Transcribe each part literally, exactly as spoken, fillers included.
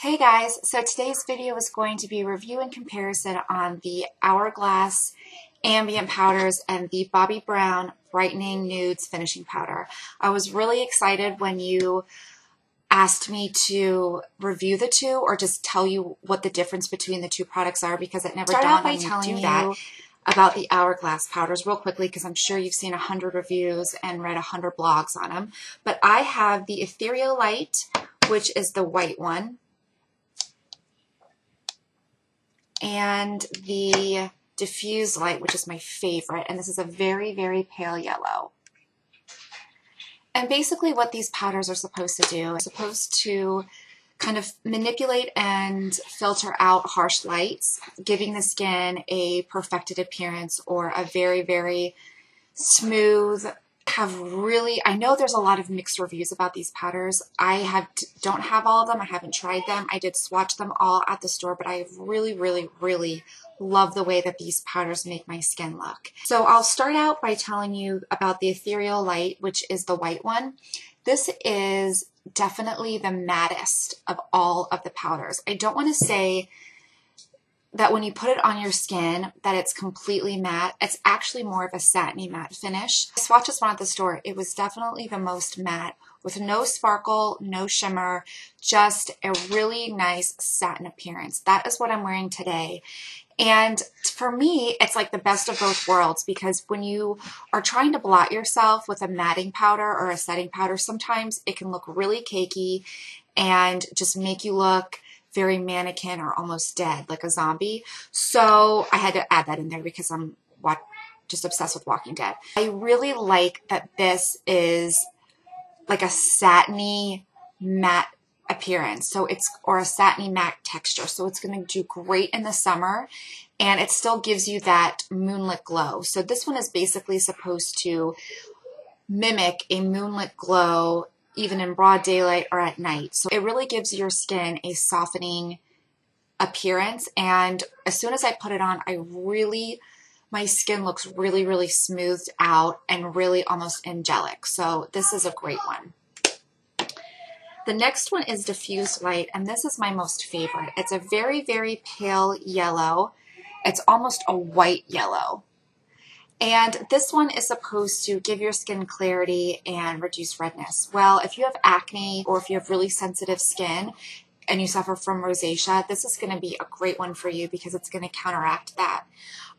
Hey guys, so today's video is going to be a review and comparison on the Hourglass Ambient Powders and the Bobbi Brown Brightening Nudes Finishing Powder. I was really excited when you asked me to review the two or just tell you what the difference between the two products are because it never dawned on me to do that. About the Hourglass powders real quickly because I'm sure you've seen a hundred reviews and read a hundred blogs on them. But I have the Ethereal Light, which is the white one, and the Diffused Light, which is my favorite, and this is a very, very pale yellow. And basically what these powders are supposed to do is supposed to kind of manipulate and filter out harsh lights, giving the skin a perfected appearance or a very, very smooth, have really, I know there's a lot of mixed reviews about these powders. I have don't have all of them. I haven't tried them. I did swatch them all at the store, but I really, really, really love the way that these powders make my skin look. So I'll start out by telling you about the Ethereal Light, which is the white one. This is definitely the mattest of all of the powders. I don't want to say that when you put it on your skin that it's completely matte. It's actually more of a satiny matte finish. I swatched this one at the store. It was definitely the most matte with no sparkle, no shimmer, just a really nice satin appearance. That is what I'm wearing today. And for me, it's like the best of both worlds because when you are trying to blot yourself with a matting powder or a setting powder, sometimes it can look really cakey and just make you look very mannequin or almost dead, like a zombie. So I had to add that in there because I'm just obsessed with Walking Dead. I really like that this is like a satiny matte appearance, so it's or a satiny matte texture, so it's going to do great in the summer and it still gives you that moonlit glow. So this one is basically supposed to mimic a moonlit glow even in broad daylight or at night. So it really gives your skin a softening appearance, and as soon as I put it on, I really my skin looks really, really smoothed out and really almost angelic. So this is a great one. The next one is Diffused Light, and this is my most favorite. It's a very, very pale yellow. It's almost a white yellow. And this one is supposed to give your skin clarity and reduce redness. Well, if you have acne or if you have really sensitive skin and you suffer from rosacea, this is going to be a great one for you because it's going to counteract that.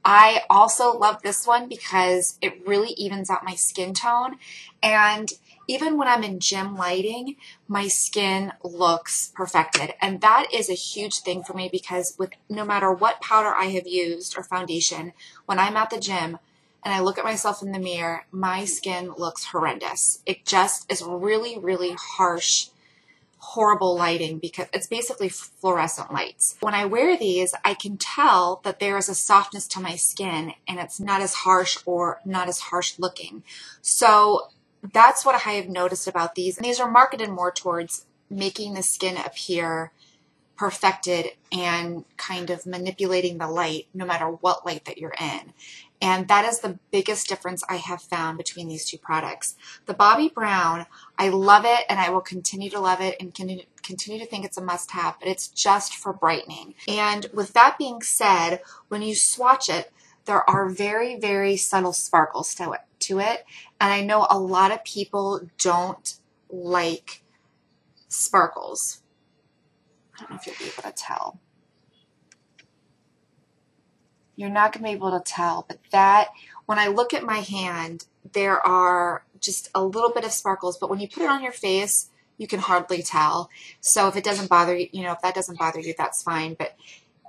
I also love this one because it really evens out my skin tone, and even when I'm in gym lighting, my skin looks perfected. And that is a huge thing for me because with no matter what powder I have used or foundation, when I'm at the gym and I look at myself in the mirror, my skin looks horrendous. It just is really, really harsh, horrible lighting because it's basically fluorescent lights. When I wear these, I can tell that there is a softness to my skin and it's not as harsh or not as harsh looking. So that's what I have noticed about these. And these are marketed more towards making the skin appear perfected and kind of manipulating the light no matter what light that you're in. And that is the biggest difference I have found between these two products. The Bobbi Brown, I love it and I will continue to love it and continue to think it's a must-have, but it's just for brightening. And with that being said, when you swatch it, there are very, very subtle sparkles to it. to it. And I know a lot of people don't like sparkles. I don't know if you'll be able to tell. You're not going to be able to tell, but that, when I look at my hand, there are just a little bit of sparkles, but when you put it on your face, you can hardly tell. So if it doesn't bother you, you know, if that doesn't bother you, that's fine. But,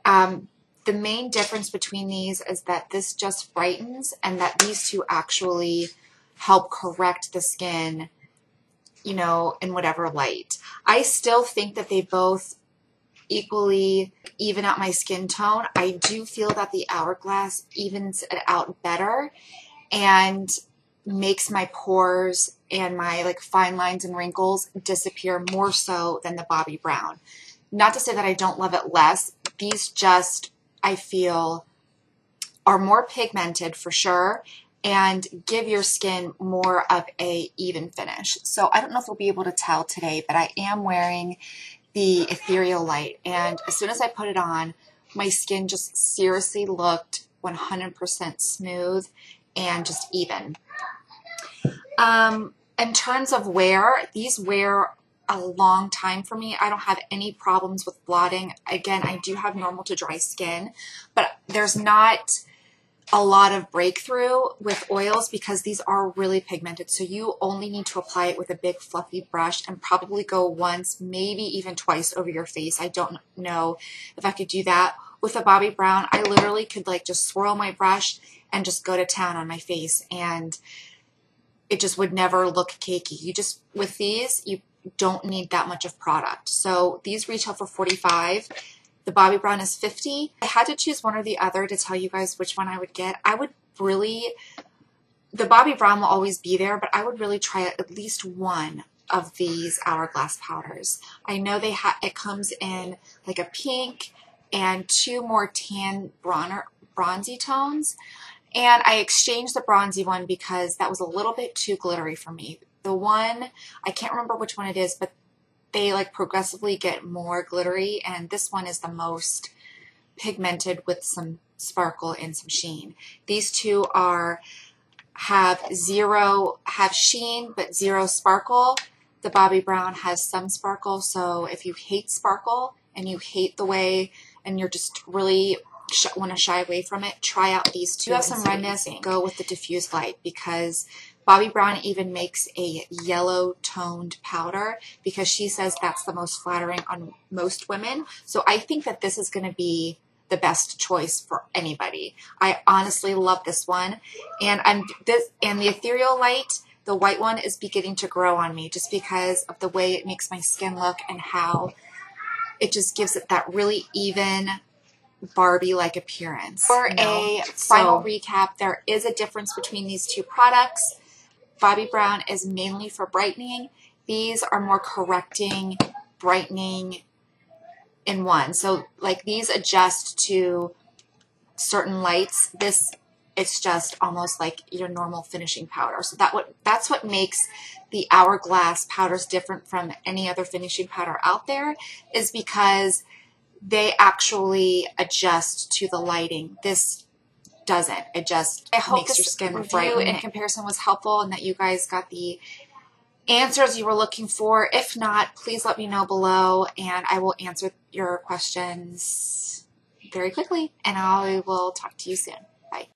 um, the main difference between these is that this just brightens and that these two actually help correct the skin, you know, in whatever light. I still think that they both equally even out my skin tone. I do feel that the Hourglass evens it out better and makes my pores and my like fine lines and wrinkles disappear more so than the Bobbi Brown. Not to say that I don't love it less. These just I feel are more pigmented for sure and give your skin more of a even finish. So I don't know if we'll be able to tell today, but I am wearing the Ethereal Light, and as soon as I put it on, my skin just seriously looked one hundred percent smooth and just even. Um, in terms of wear, these wear a long time for me. I don't have any problems with blotting. Again, I do have normal to dry skin, but there's not a lot of breakthrough with oils because these are really pigmented, so you only need to apply it with a big fluffy brush and probably go once, maybe even twice over your face. I don't know if I could do that. With a Bobbi Brown, I literally could like just swirl my brush and just go to town on my face, and it just would never look cakey. You just, with these, you don't need that much of product. So these retail for forty-five dollars. The Bobbi Brown is fifty dollars. I had to choose one or the other to tell you guys which one I would get. I would really, the Bobbi Brown will always be there, but I would really try at least one of these Hourglass powders. I know they ha it comes in like a pink and two more tan bron bronzy tones, and I exchanged the bronzy one because that was a little bit too glittery for me. The one, I can't remember which one it is, but they like progressively get more glittery, and this one is the most pigmented with some sparkle and some sheen. These two are have zero have sheen but zero sparkle. The Bobbi Brown has some sparkle, so if you hate sparkle and you hate the way and you're just really sh want to shy away from it, try out these two. If you have some redness, go with the Diffused Light, because Bobbi Brown even makes a yellow toned powder because she says that's the most flattering on most women. So I think that this is going to be the best choice for anybody. I honestly love this one, and I'm this and the Ethereal Light, the white one, is beginning to grow on me just because of the way it makes my skin look and how it just gives it that really even Barbie-like appearance. For no. a final so. recap, there is a difference between these two products. Bobbi Brown is mainly for brightening. These are more correcting, brightening in one. So like these adjust to certain lights. This, it's just almost like your normal finishing powder. So that what that's what makes the Hourglass powders different from any other finishing powder out there, is because they actually adjust to the lighting. This doesn't. It just I hope makes your skin bright. In comparison was helpful, and that you guys got the answers you were looking for. If not, please let me know below, and I will answer your questions very quickly, and I will talk to you soon.